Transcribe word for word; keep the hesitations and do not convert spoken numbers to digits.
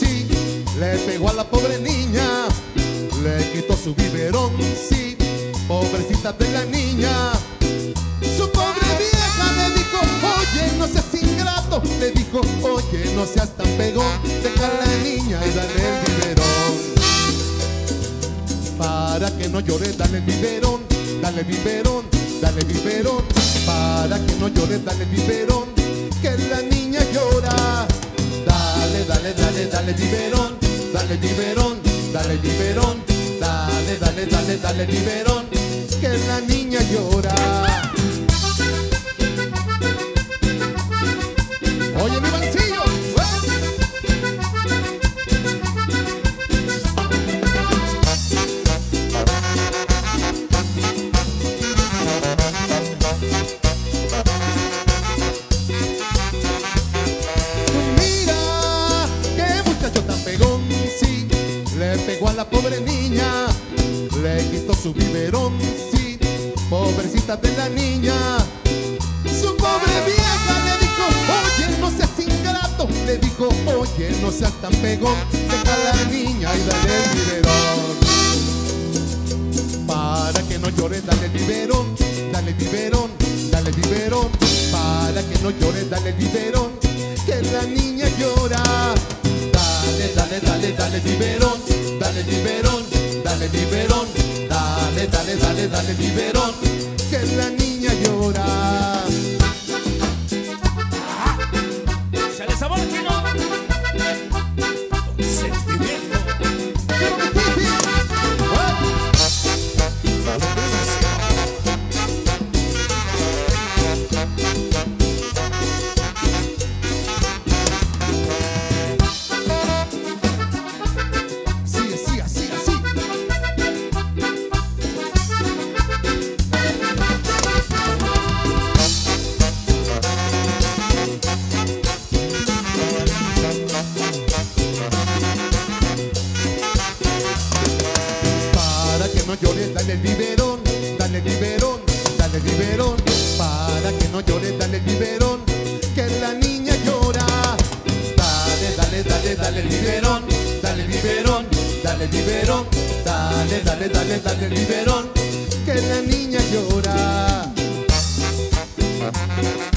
Sí, le pegó a la pobre niña, le quitó su biberón. Sí, pobrecita de la niña. Su pobre vieja le dijo: oye, no seas ingrato. Le dijo: oye, no seas tan pegón, deja a la niña y dale el biberón. Para que no llore, dale el biberón, dale el biberón, dale el biberón. Para que no llore, dale el biberón, que la niña llora. Dale, dale, dale biberón, dale biberón, dale biberón, dale, dale, dale, dale biberón, que la niña llora. Oye, mi bolsillo, la pobre niña, le quitó su biberón. Sí, pobrecita de la niña. Su pobre vieja le dijo: oye, no seas ingrato. Le dijo: oye, no seas tan pegón, deja a la niña y dale el biberón. Para que no llore, dale el biberón, dale el biberón, dale el biberón. Para que no llore, dale el biberón, que la niña llora. Dale, dale, dale, dale biberón, dale biberón, dale biberón, dale, dale, dale, dale biberón, que la niña llora. ¡Sale sabor, chino! ¡Sentimiento! Dale el biberón, dale el biberón, dale el biberón. Para que no llore, dale el biberón, que la niña llora. Dale, dale, dale, dale el biberón, dale el biberón, dale el biberón. Dale, dale, dale, dale el biberón, que la niña llora.